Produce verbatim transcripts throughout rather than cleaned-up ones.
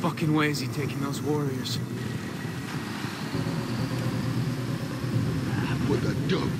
fucking way is he taking those warriors? What the dope?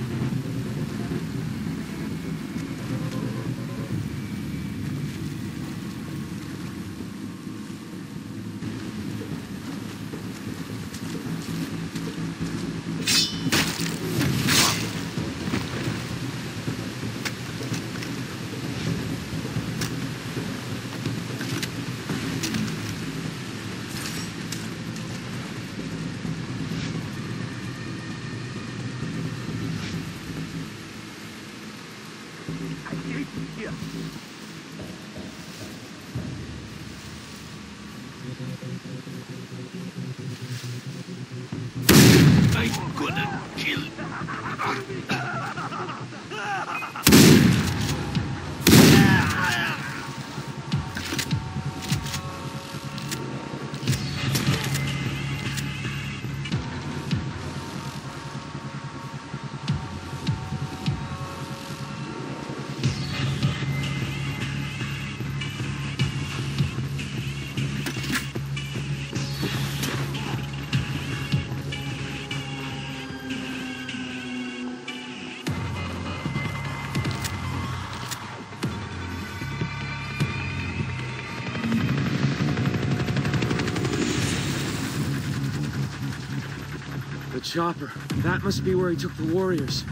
Chopper. That must be where he took the warriors.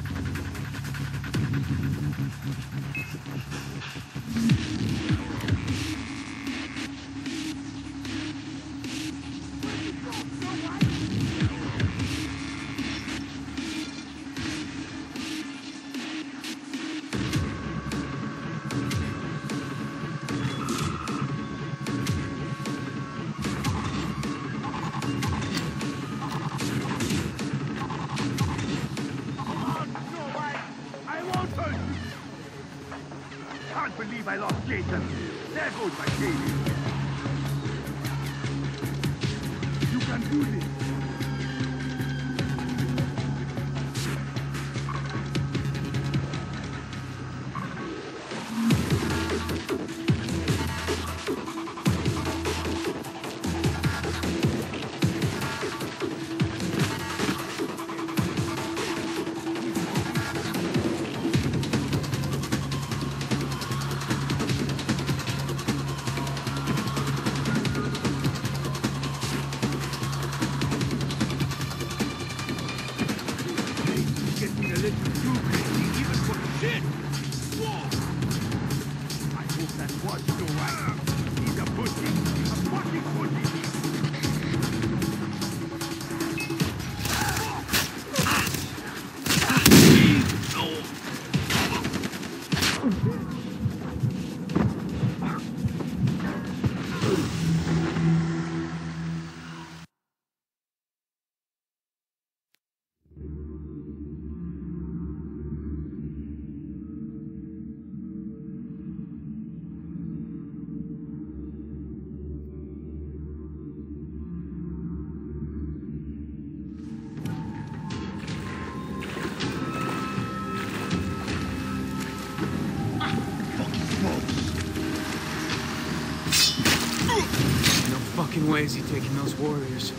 Why is he taking those warriors?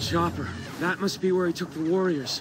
Chopper. That must be where he took the warriors.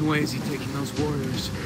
Why is he taking those warriors? Huh.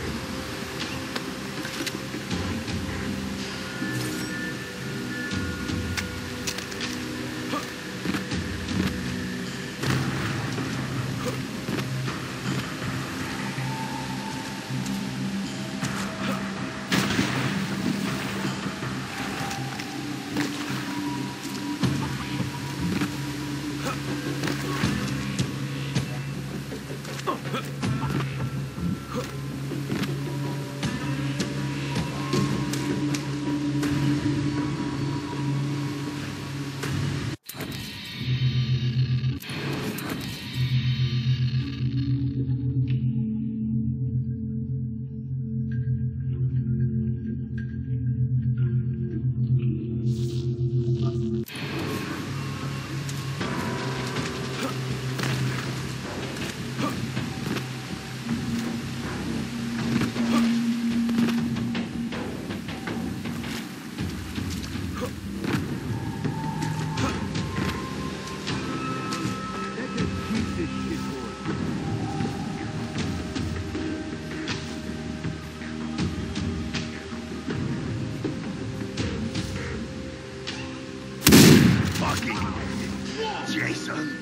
Jason.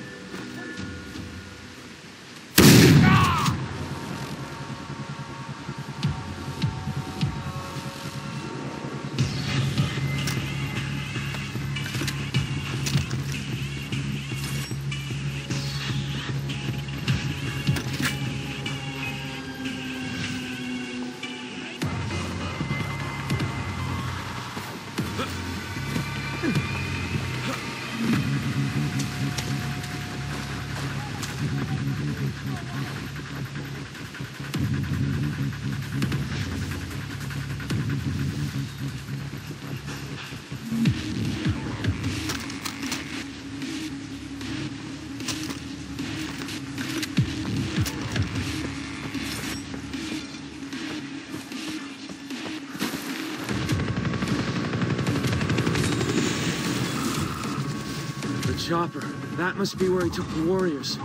Chopper. That must be where he took the warriors.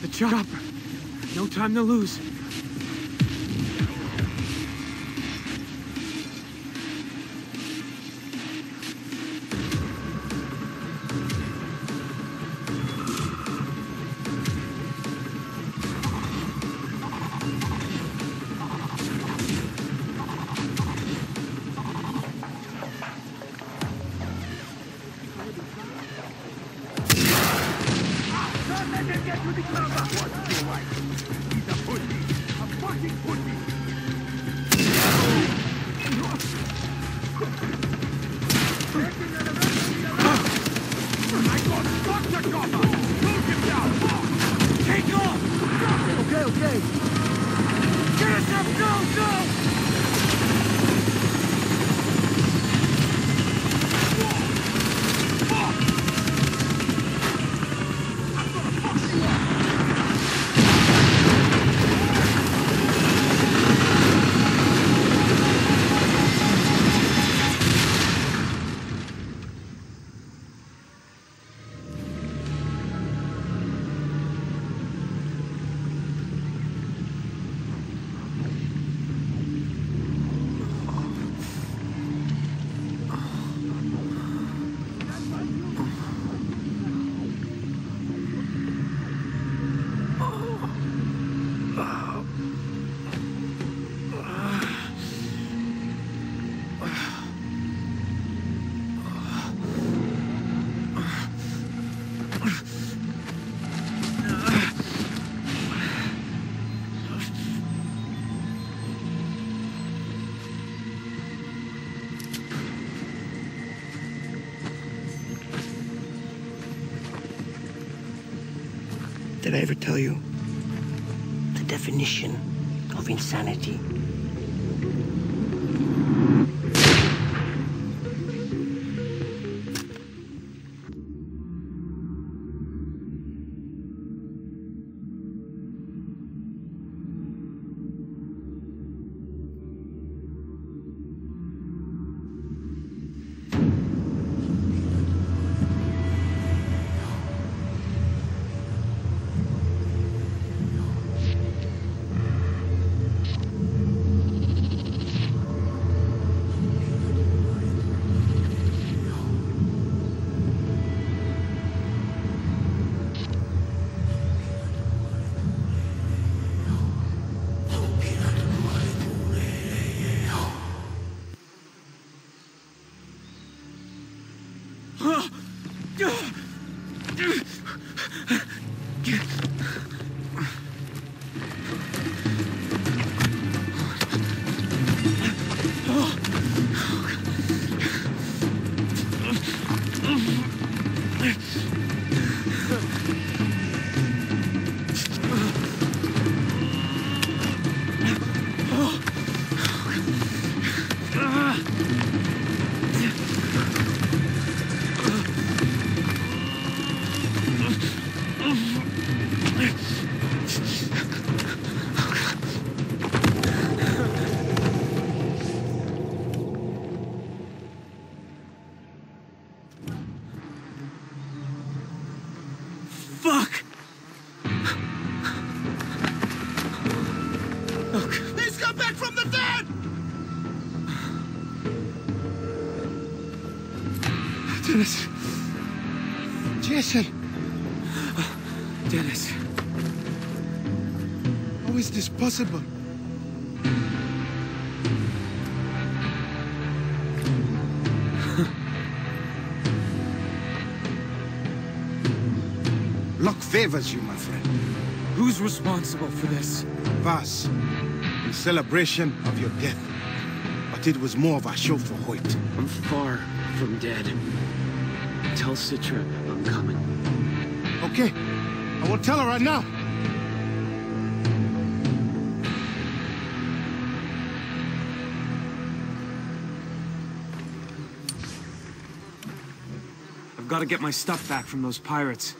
The chopper. No time to lose. Did I ever tell you? The definition of insanity. Possible. Luck favors you, my friend. Who's responsible for this? Vas. In celebration of your death. But it was more of a show for Hoyt. I'm far from dead. Tell Citra I'm coming. Okay. I will tell her right now. I've got to get my stuff back from those pirates.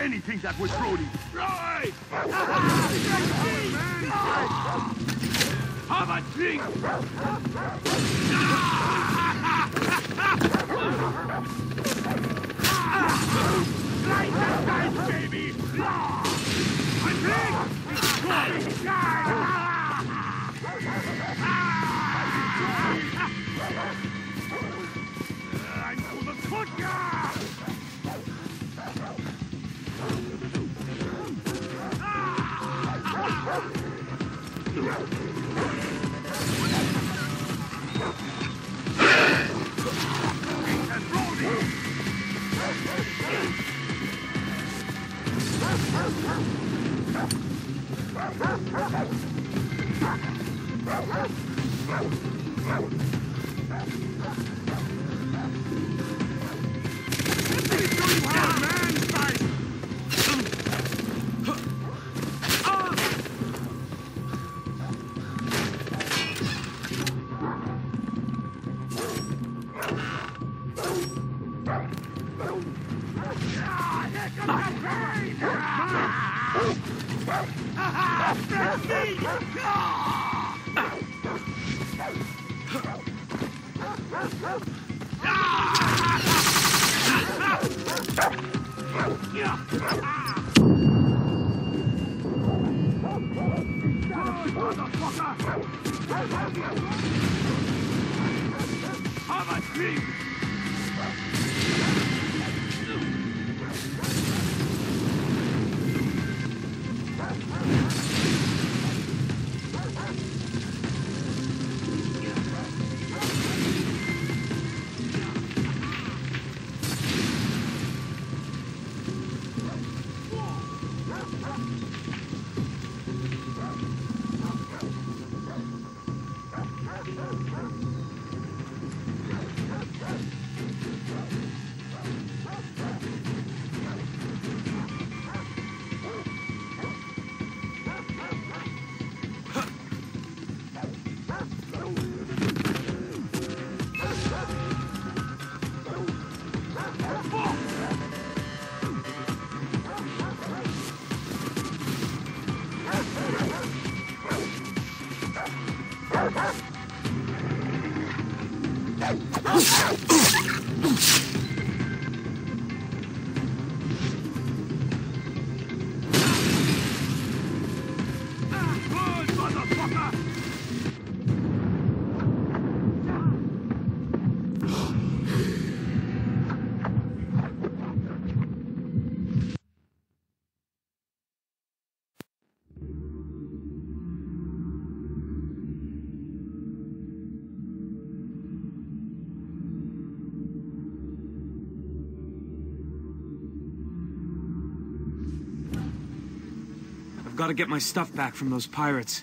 Anything that would throw you. Roy! Have a drink! Like that nice, baby! A drink! It's I'm gonna cook ya! Ah! Have a drink! I've gotta get my stuff back from those pirates.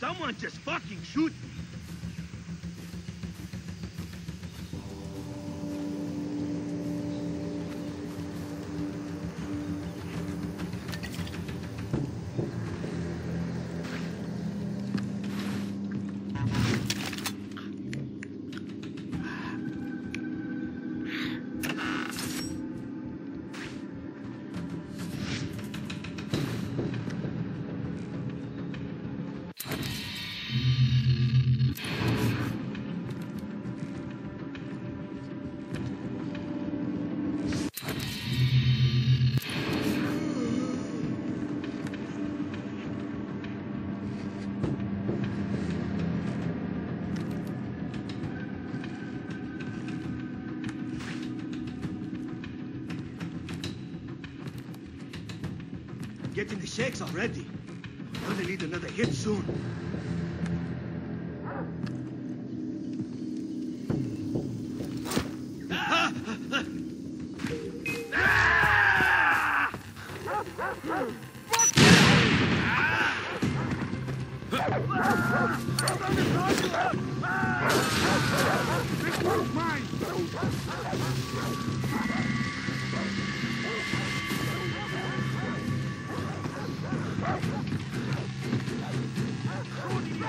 Someone just fucking shoot me. Getting the shakes already. I'm gonna need another hit soon. Mine!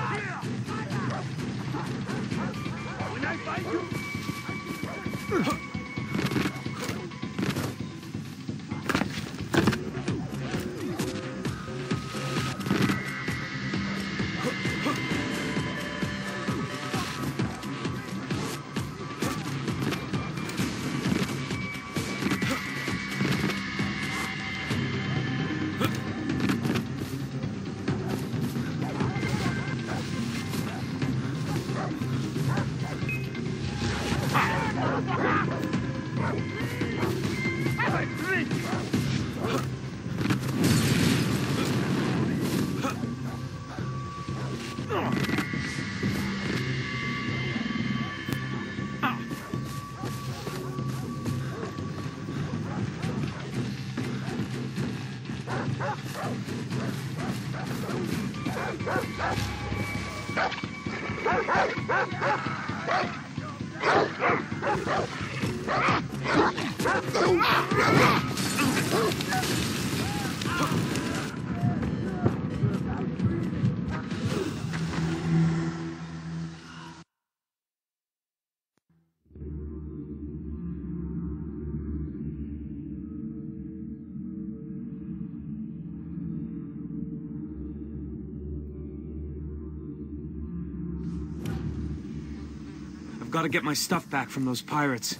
I've got to get my stuff back from those pirates.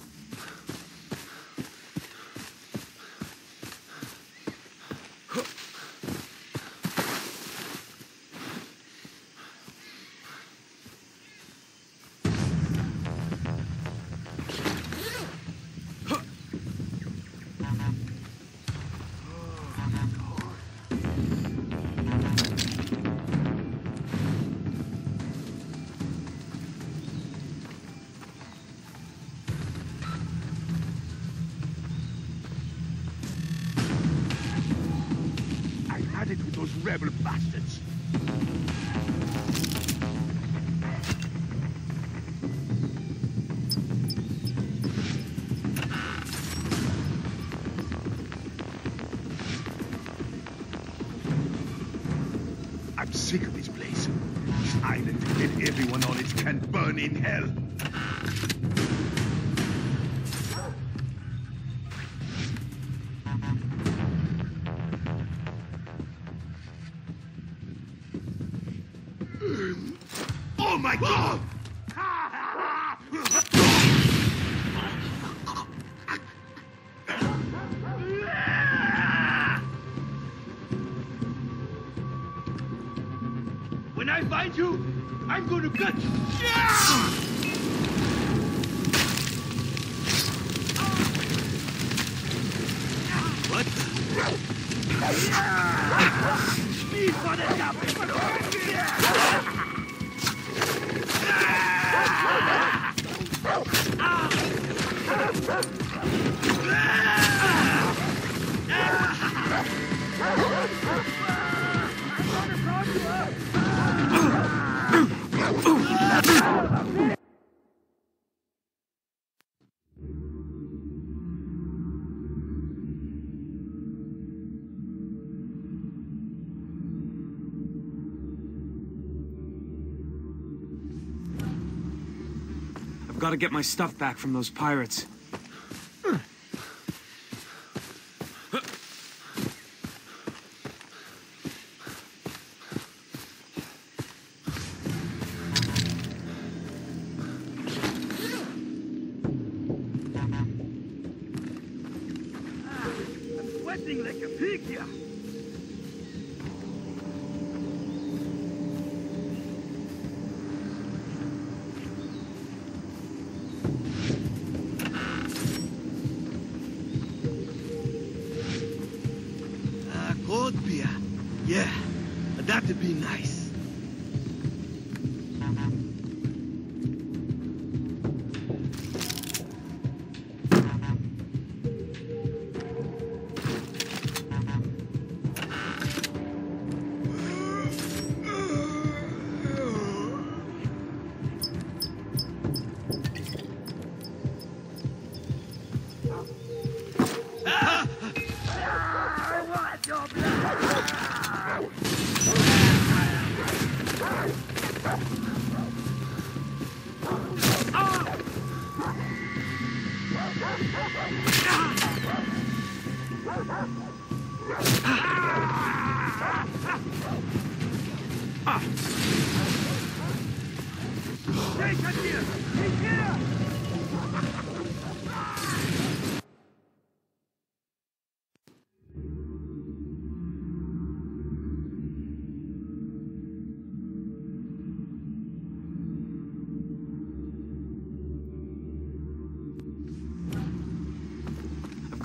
Gotta get my stuff back from those pirates.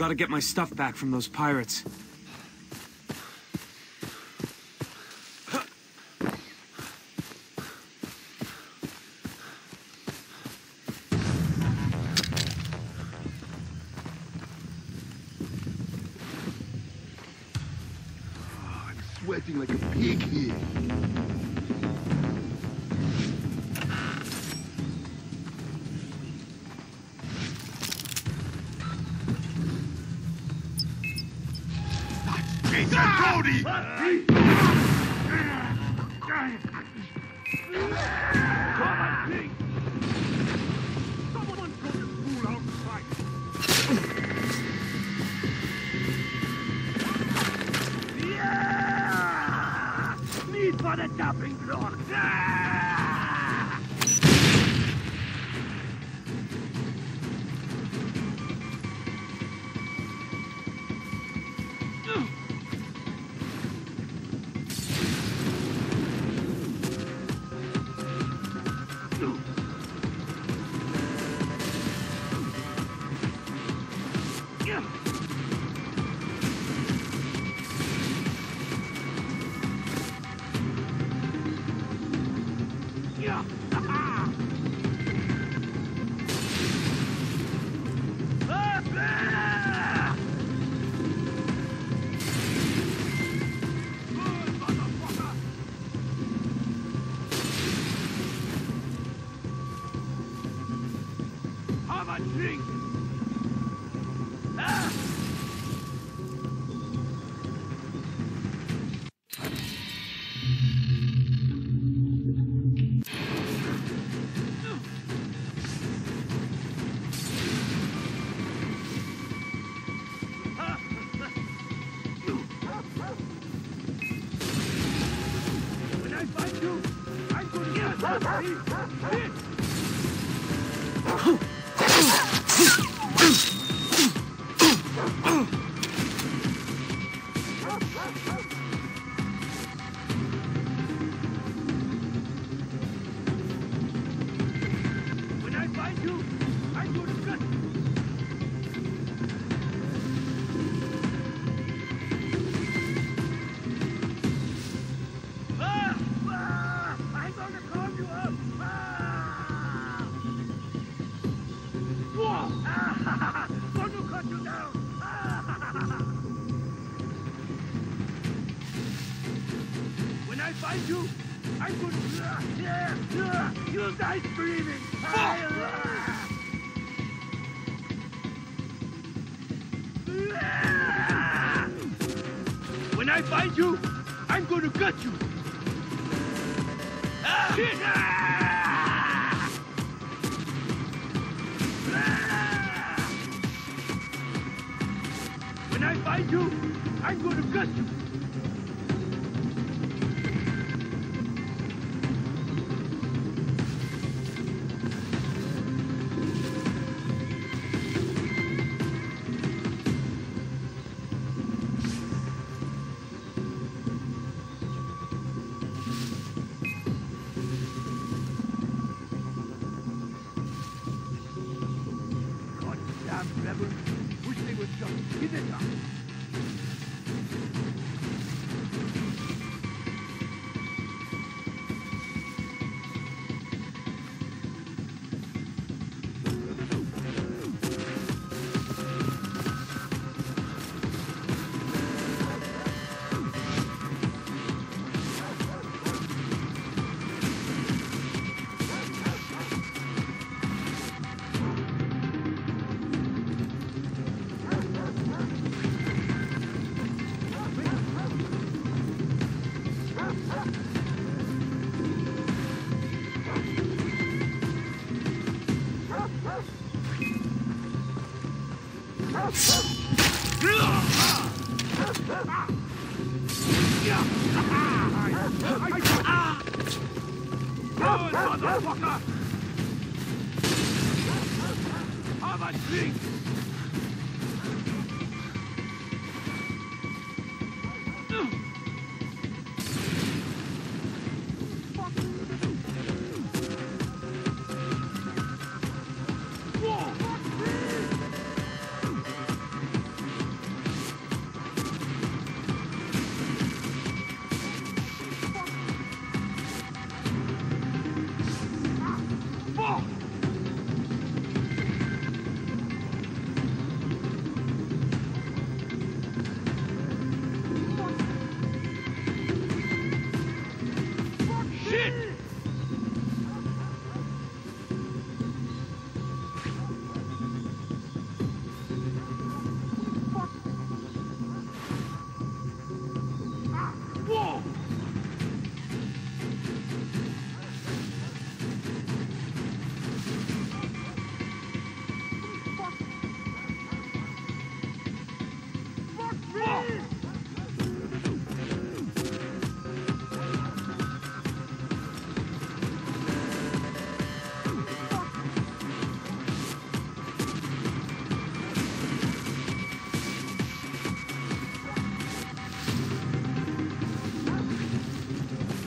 Gotta get my stuff back from those pirates.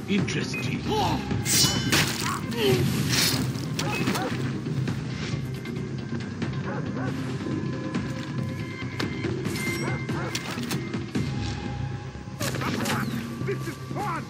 interesting. This is fun!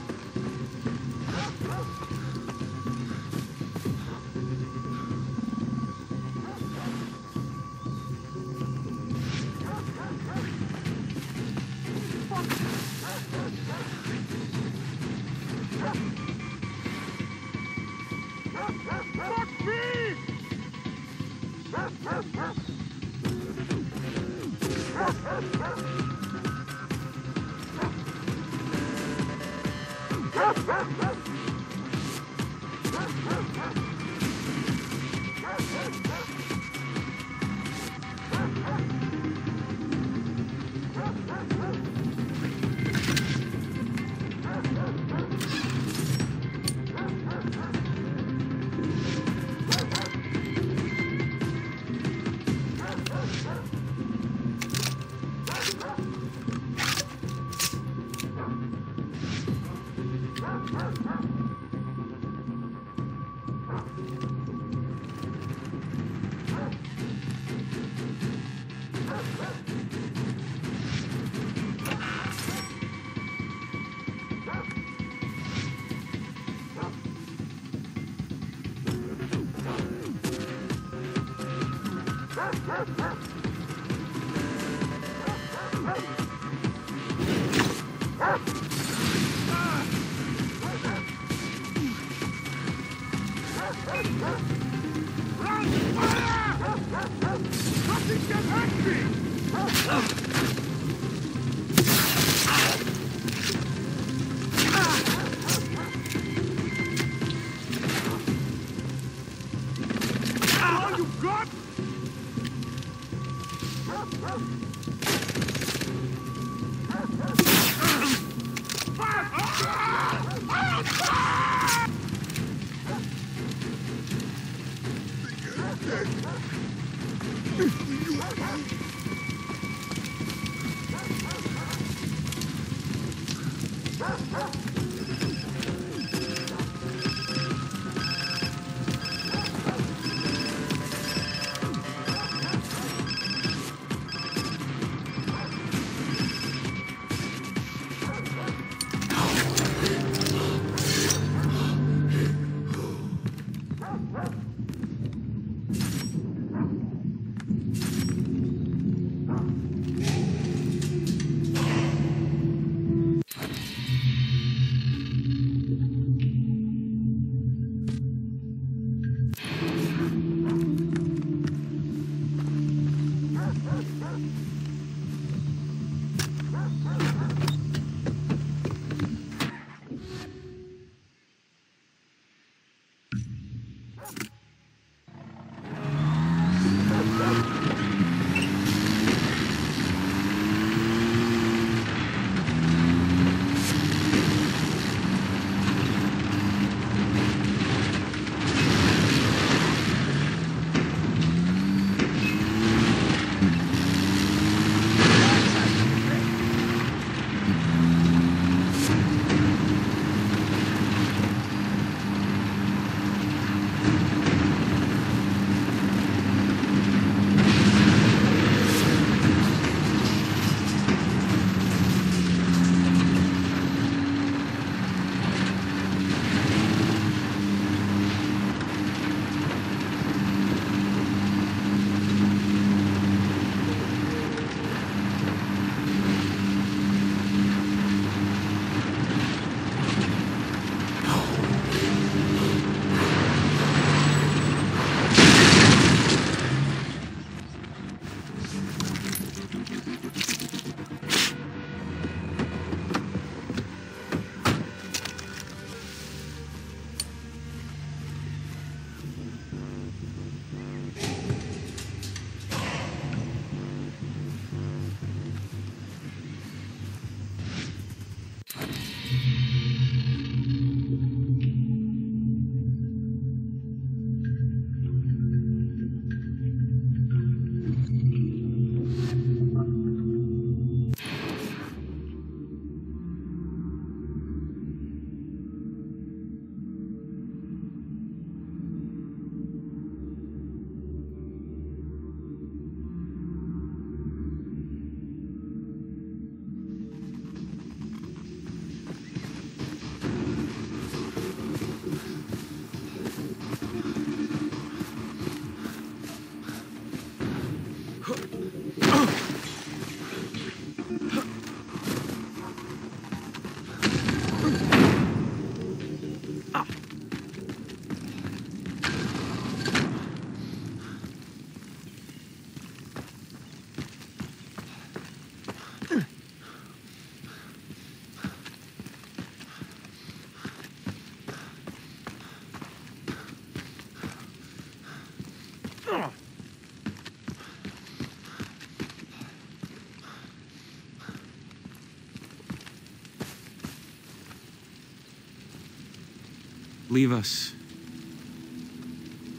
leave us.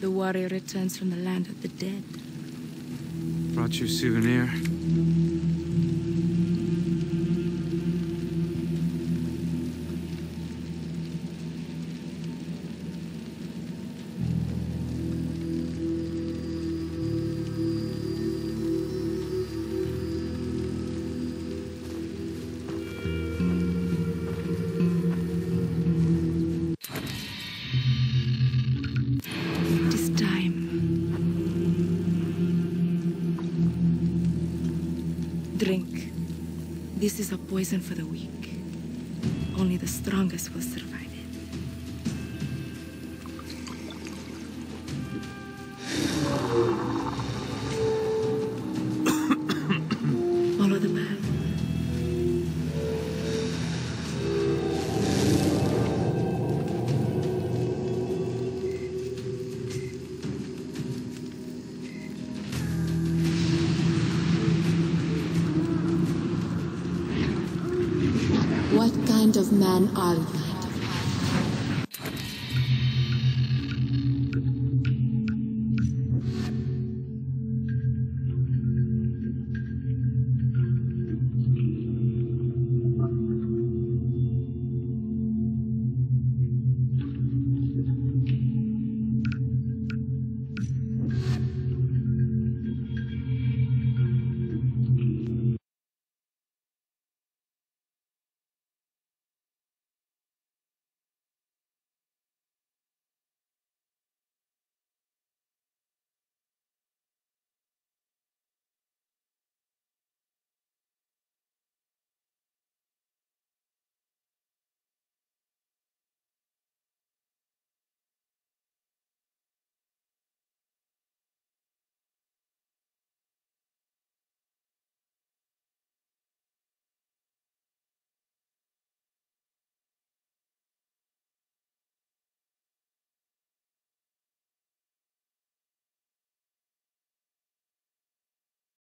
The warrior returns from the land of the dead. Brought you a souvenir. This is a poison for the weak. Only the strongest will survive it. Follow the man. What kind of man are you?